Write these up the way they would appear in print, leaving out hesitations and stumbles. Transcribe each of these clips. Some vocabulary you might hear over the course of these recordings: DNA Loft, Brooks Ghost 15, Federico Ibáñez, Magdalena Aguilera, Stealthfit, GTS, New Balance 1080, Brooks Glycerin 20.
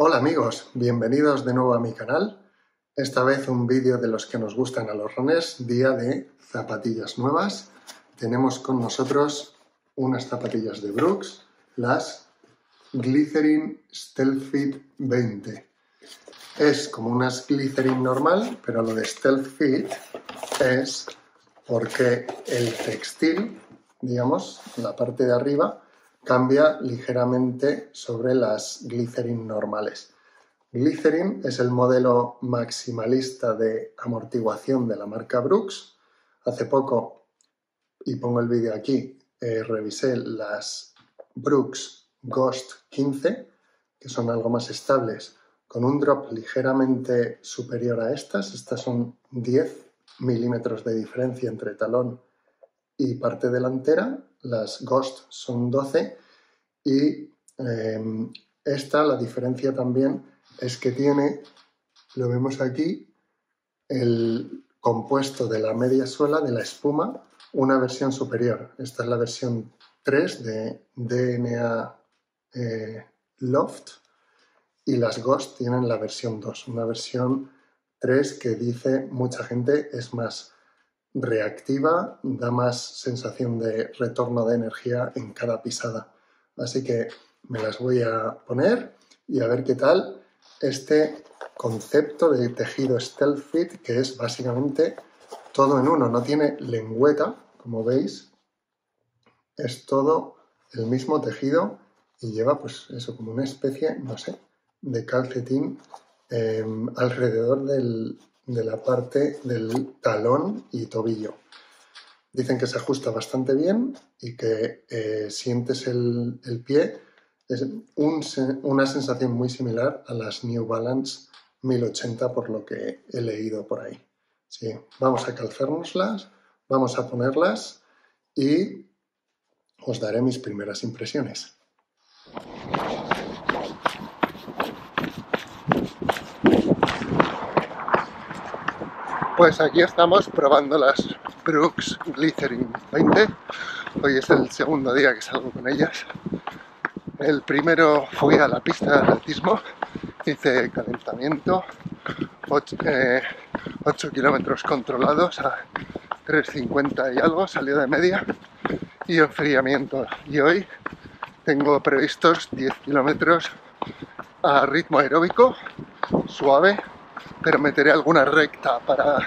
Hola amigos, bienvenidos de nuevo a mi canal. Esta vez un vídeo de los que nos gustan a los runners, día de zapatillas nuevas. Tenemos con nosotros unas zapatillas de Brooks, las Glycerin Stealth Fit 20. Es como unas Glycerin normal, pero lo de Stealth Fit es porque el textil, digamos, la parte de arriba, cambia ligeramente sobre las Glycerin normales. Glycerin es el modelo maximalista de amortiguación de la marca Brooks. Hace poco, y pongo el vídeo aquí, revisé las Brooks Ghost 15, que son algo más estables, con un drop ligeramente superior a estas. Estas son 10 milímetros de diferencia entre talón y parte delantera. Las Ghost son 12 y esta, la diferencia también es que tiene, lo vemos aquí, el compuesto de la media suela, de la espuma, una versión superior. Esta es la versión 3 de DNA Loft y las Ghost tienen la versión 2, una versión 3 que dice mucha gente es más reactiva, da más sensación de retorno de energía en cada pisada. Así que me las voy a poner y a ver qué tal este concepto de tejido Stealth Fit, que es básicamente todo en uno, no tiene lengüeta, como veis, es todo el mismo tejido y lleva pues eso, como una especie, no sé, de calcetín alrededor de la parte del talón y tobillo. Dicen que se ajusta bastante bien y que sientes el pie. Es una sensación muy similar a las New Balance 1080, por lo que he leído por ahí. Sí, vamos a calzárnoslas, vamos a ponerlas y os daré mis primeras impresiones. Pues aquí estamos probando las Brooks Glycerin 20. Hoy es el segundo día que salgo con ellas. El primero fui a la pista de atletismo, hice calentamiento, 8 kilómetros controlados a 3,50 y algo, salió de media, y enfriamiento. Y hoy tengo previstos 10 kilómetros a ritmo aeróbico, suave, pero meteré alguna recta para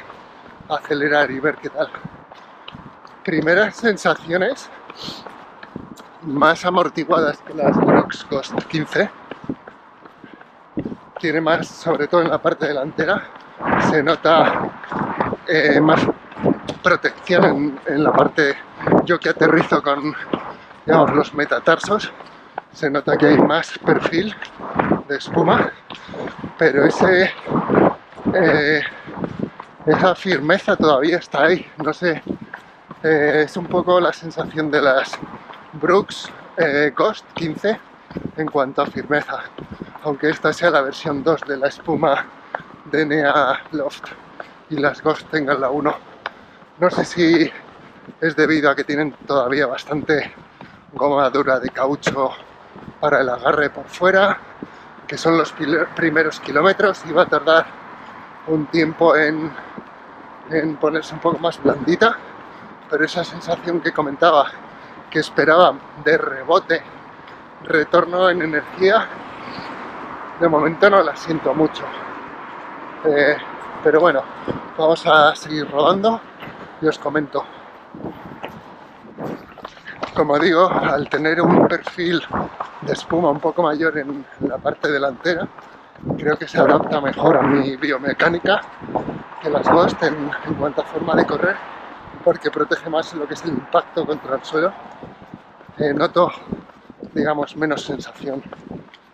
acelerar y ver qué tal. Primeras sensaciones, más amortiguadas que las Brooks Ghost 15. Tiene más, sobre todo en la parte delantera, se nota más protección en la parte, yo que aterrizo con, digamos, los metatarsos, se nota que hay más perfil de espuma, pero ese... esa firmeza todavía está ahí, no sé, es un poco la sensación de las Brooks Ghost 15 en cuanto a firmeza, aunque esta sea la versión 2 de la espuma DNA Loft y las Ghost tengan la 1. No sé si es debido a que tienen todavía bastante goma dura de caucho para el agarre por fuera, que son los primeros kilómetros y va a tardar un tiempo en ponerse un poco más blandita, pero esa sensación que comentaba, que esperaba de rebote, retorno en energía, de momento no la siento mucho. Pero bueno, vamos a seguir rodando y os comento. Como digo, al tener un perfil de espuma un poco mayor en la parte delantera, creo que se adapta mejor a mi biomecánica que las Ghost en cuanto a forma de correr, porque protege más lo que es el impacto contra el suelo. Noto, digamos, menos sensación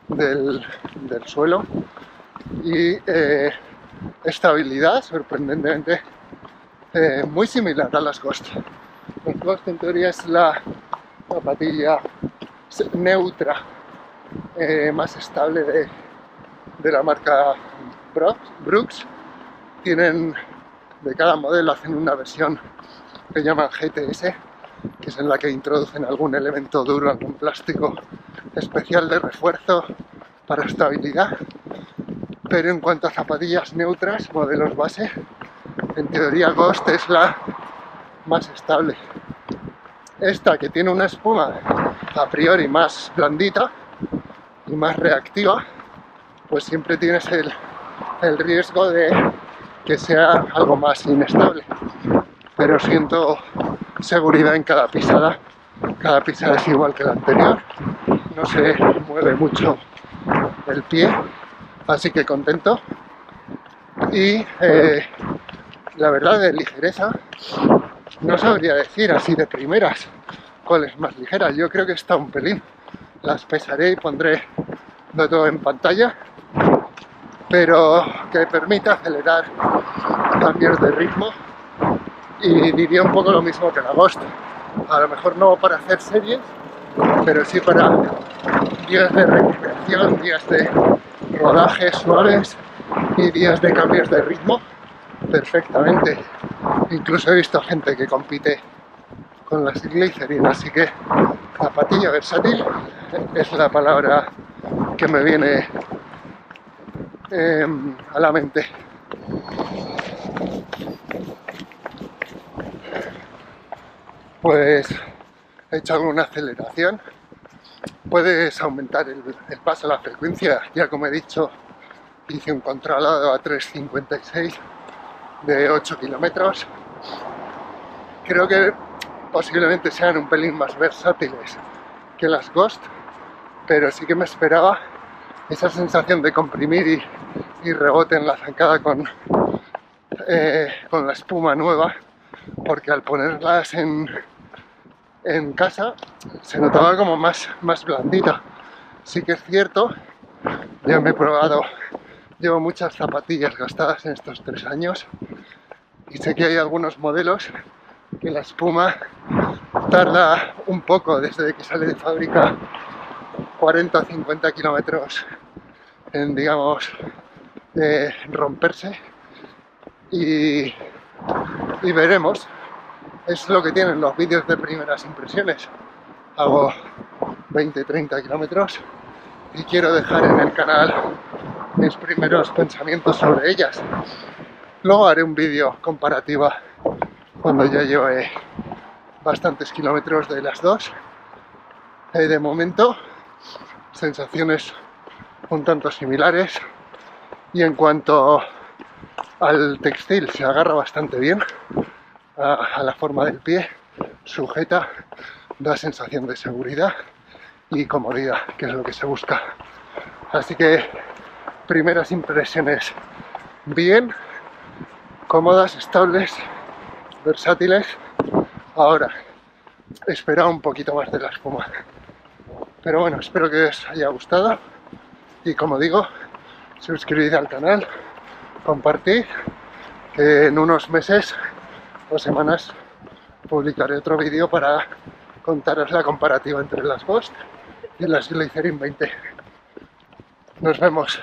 del suelo y estabilidad, sorprendentemente, muy similar a las Ghost. Las Ghost en teoría es la zapatilla neutra, más estable de la marca Brooks. Tienen, de cada modelo hacen una versión que llaman GTS, que es en la que introducen algún elemento duro, algún plástico especial de refuerzo para estabilidad, pero en cuanto a zapatillas neutras, modelos base, en teoría Ghost es la más estable. Esta, que tiene una espuma a priori más blandita y más reactiva, pues siempre tienes el riesgo de que sea algo más inestable, pero siento seguridad en cada pisada. Cada pisada es igual que la anterior, no se mueve mucho el pie, así que contento. Y la verdad, de ligereza no sabría decir así de primeras cuál es más ligera. Yo creo que está un pelín, las pesaré y pondré de todo en pantalla, pero que permita acelerar cambios de ritmo, y diría un poco lo mismo que la Ghost. A lo mejor no para hacer series, pero sí para días de recuperación, días de rodajes suaves y días de cambios de ritmo, perfectamente. Incluso he visto gente que compite con las Glycerin, así que zapatilla versátil es la palabra que me viene a la mente. Pues he hecho alguna aceleración, puedes aumentar el paso, la frecuencia. Ya, como he dicho, hice un controlado a 3.56 de 8 kilómetros. Creo que posiblemente sean un pelín más versátiles que las Ghost, pero sí que me esperaba esa sensación de comprimir y rebote en la zancada con la espuma nueva, porque al ponerlas en casa se notaba como más blandita. Sí que es cierto, ya me he probado, llevo muchas zapatillas gastadas en estos 3 años y sé que hay algunos modelos que la espuma tarda un poco desde que sale de fábrica, 40 o 50 kilómetros en, digamos, romperse, y veremos. Es lo que tienen los vídeos de primeras impresiones. Hago 20-30 kilómetros y quiero dejar en el canal mis primeros pensamientos sobre ellas. Luego haré un vídeo comparativa cuando ya lleve bastantes kilómetros de las dos. De momento, sensaciones un tanto similares, y en cuanto al textil, se agarra bastante bien a la forma del pie, sujeta, da sensación de seguridad y comodidad, que es lo que se busca. Así que primeras impresiones bien, cómodas, estables, versátiles. Ahora esperaba un poquito más de la espuma, pero bueno, espero que os haya gustado y, como digo, suscribid al canal, compartid, que en unos meses o semanas publicaré otro vídeo para contaros la comparativa entre las Ghost y las Glycerin 20. Nos vemos.